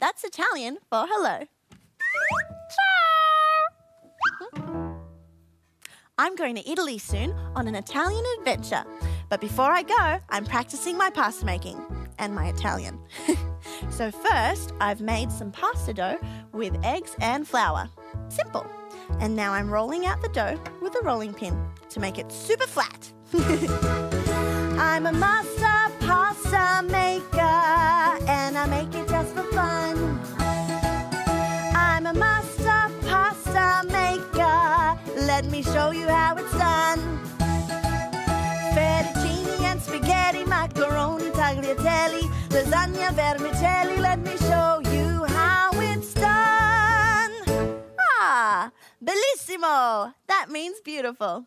That's Italian for hello. Ciao! I'm going to Italy soon on an Italian adventure. But before I go, I'm practicing my pasta making and my Italian. So first, I've made some pasta dough with eggs and flour. Simple. And now I'm rolling out the dough with a rolling pin to make it super flat. I'm a master pasta maker and I make it just for fun. I'm a master pasta maker, let me show you how it's done. Fettuccine and spaghetti, macaroni, tagliatelle, lasagna, vermicelli, let me show you how it's done. Ah, bellissimo! That means beautiful.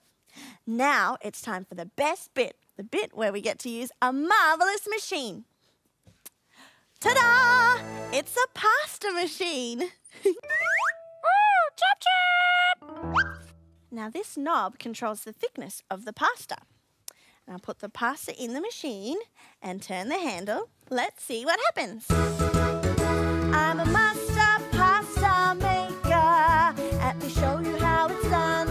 Now it's time for the best bit, the bit where we get to use a marvelous machine. Ta-da! It's a pasta machine. Oh, chop-chop! Now this knob controls the thickness of the pasta. Now put the pasta in the machine and turn the handle. Let's see what happens. I'm a master pasta maker. Let me show you how it's done.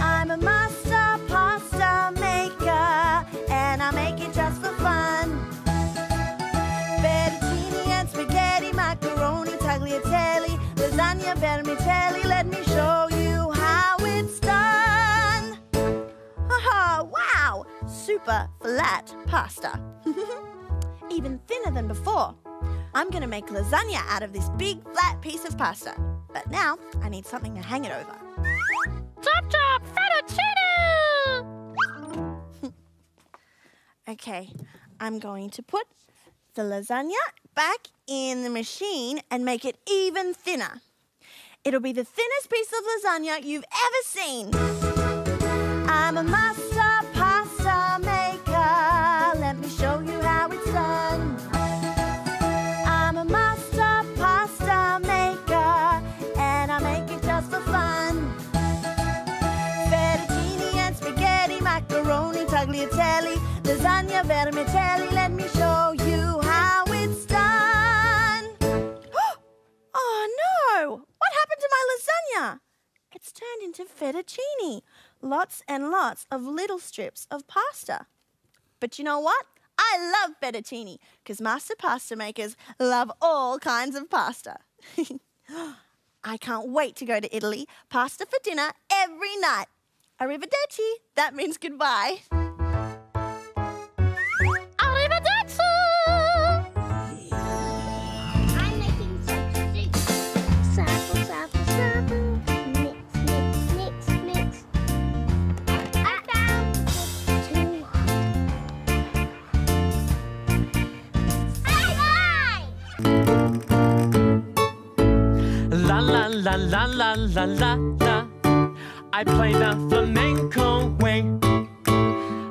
I'm a master pasta maker and I make it just for fun. Fettuccine and spaghetti, macaroni, tagliatelle, lasagna, vermicelli. Let me show you how it's done. Oh, wow! Super flat pasta. Even thinner than before. I'm going to make lasagna out of this big flat piece of pasta. But now I need something to hang it over. Chop chop fettuccine! Okay, I'm going to put the lasagna back in the machine and make it even thinner. It'll be the thinnest piece of lasagna you've ever seen. I'm a master pasta maker. Let me show you how it's done. I'm a master pasta maker and I make it just for fun. Fettuccine and spaghetti, macaroni, tagliatelle, lasagna, vermicelli. Let me show you how it's done. Oh no! What happened to my lasagna? It's turned into fettuccine. Lots and lots of little strips of pasta. But you know what? I love fettuccine because master pasta makers love all kinds of pasta. I can't wait to go to Italy. Pasta for dinner every night. Arrivederci. That means goodbye. Arrivederci. I'm making samples, samples, samples. Mix, mix, mix, mix. I found it's too hot. Bye bye. La la la la la la la la. I play the flamenco way.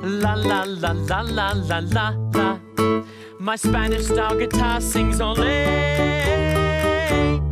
La la la la la la la la. My Spanish style guitar sings ole.